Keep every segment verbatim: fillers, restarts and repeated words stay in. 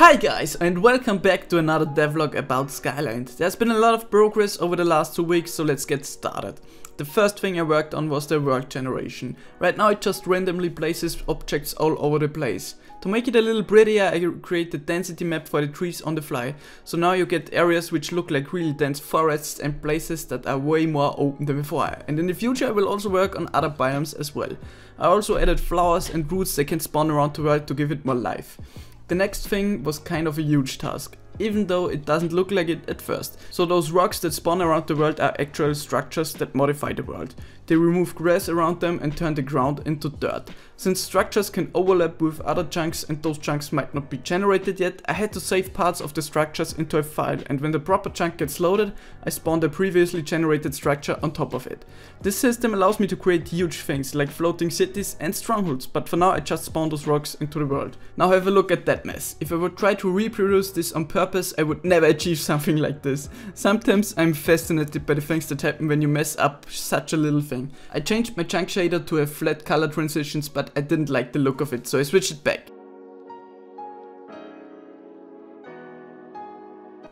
Hi guys, and welcome back to another devlog about Skyland. There's been a lot of progress over the last two weeks, so let's get started. The first thing I worked on was the world generation. Right now it just randomly places objects all over the place. To make it a little prettier, I created density map for the trees on the fly. So now you get areas which look like really dense forests and places that are way more open than before. And in the future I will also work on other biomes as well. I also added flowers and roots that can spawn around the world to give it more life. The next thing was kind of a huge task, even though it doesn't look like it at first. So those rocks that spawn around the world are actual structures that modify the world. They remove grass around them and turn the ground into dirt. Since structures can overlap with other chunks and those chunks might not be generated yet, I had to save parts of the structures into a file, and when the proper chunk gets loaded, I spawned a previously generated structure on top of it. This system allows me to create huge things like floating cities and strongholds, but for now I just spawned those rocks into the world. Now have a look at that mess. If I would try to reproduce this on purpose, I would never achieve something like this. Sometimes I'm fascinated by the things that happen when you mess up such a little thing. I changed my chunk shader to a flat color transitions, but I didn't like the look of it, so I switched it back.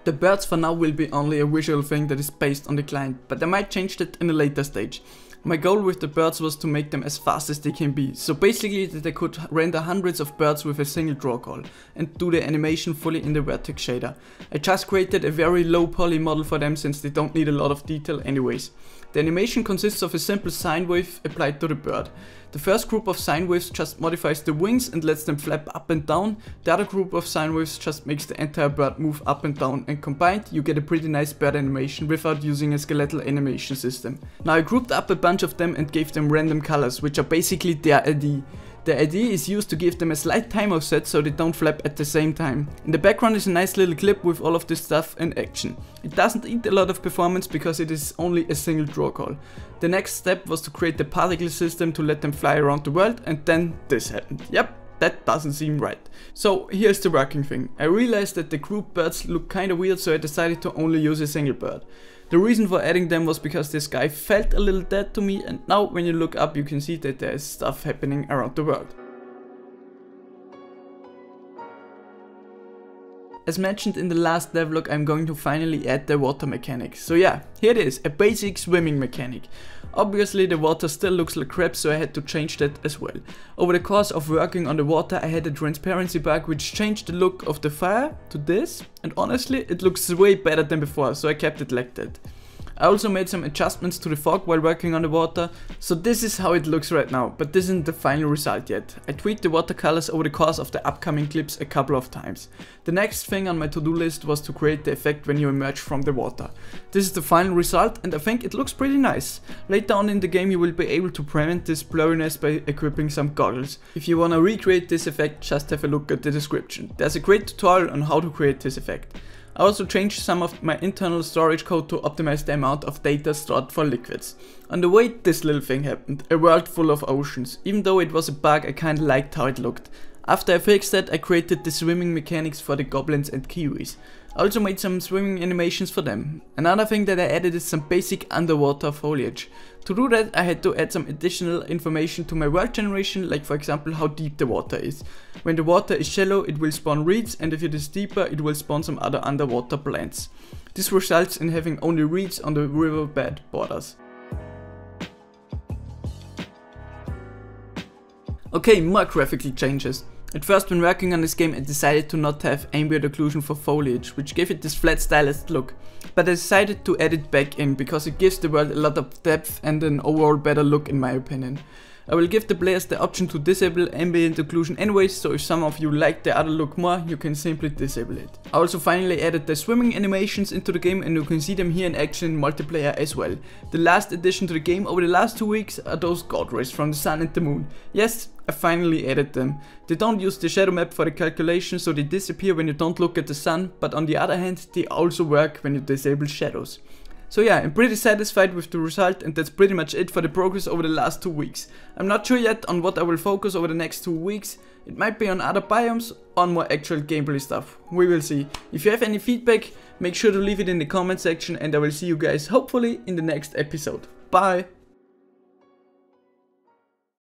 The birds for now will be only a visual thing that is based on the client, but I might change that in a later stage. My goal with the birds was to make them as fast as they can be, so basically that I could render hundreds of birds with a single draw call and do the animation fully in the vertex shader. I just created a very low poly model for them since they don't need a lot of detail anyways. The animation consists of a simple sine wave applied to the bird. The first group of sine waves just modifies the wings and lets them flap up and down. The other group of sine waves just makes the entire bird move up and down, and combined you get a pretty nice bird animation without using a skeletal animation system. Now I grouped up a bunch of them and gave them random colors, which are basically their I D. The I D is used to give them a slight time offset so they don't flap at the same time. In the background is a nice little clip with all of this stuff in action. It doesn't eat a lot of performance because it is only a single draw call. The next step was to create the particle system to let them fly around the world, and then this happened. Yep. That doesn't seem right. So here's the working thing. I realized that the group birds look kinda weird, so I decided to only use a single bird. The reason for adding them was because the sky felt a little dead to me, and now when you look up you can see that there is stuff happening around the world. As mentioned in the last devlog, I'm going to finally add the water mechanic. So yeah, here it is, a basic swimming mechanic. Obviously the water still looks like crap, so I had to change that as well. Over the course of working on the water I had a transparency bug which changed the look of the fire to this, and honestly it looks way better than before, so I kept it like that. I also made some adjustments to the fog while working on the water, so this is how it looks right now, but this isn't the final result yet. I tweaked the watercolors over the course of the upcoming clips a couple of times. The next thing on my to-do list was to create the effect when you emerge from the water. This is the final result, and I think it looks pretty nice. Later on in the game you will be able to prevent this blurriness by equipping some goggles. If you wanna recreate this effect, just have a look at the description. There's a great tutorial on how to create this effect. I also changed some of my internal storage code to optimize the amount of data stored for liquids. On the way, this little thing happened, a world full of oceans. Even though it was a bug, I kinda liked how it looked. After I fixed that, I created the swimming mechanics for the goblins and kiwis. I also made some swimming animations for them. Another thing that I added is some basic underwater foliage. To do that, I had to add some additional information to my world generation, like for example how deep the water is. When the water is shallow, it will spawn reeds, and if it is deeper, it will spawn some other underwater plants. This results in having only reeds on the riverbed borders. Okay, more graphical changes. At first, when working on this game, I decided to not have ambient occlusion for foliage, which gave it this flat stylized look. But I decided to add it back in, because it gives the world a lot of depth and an overall better look in my opinion. I will give the players the option to disable ambient occlusion anyways, so if some of you like the other look more, you can simply disable it. I also finally added the swimming animations into the game, and you can see them here in action in multiplayer as well. The last addition to the game over the last two weeks are those god rays from the sun and the moon. Yes, I finally added them. They don't use the shadow map for the calculation, so they disappear when you don't look at the sun, but on the other hand, they also work when you disable shadows. So yeah, I'm pretty satisfied with the result, and that's pretty much it for the progress over the last two weeks. I'm not sure yet on what I will focus over the next two weeks. It might be on other biomes or on more actual gameplay stuff. We will see. If you have any feedback, make sure to leave it in the comment section, and I will see you guys hopefully in the next episode. Bye!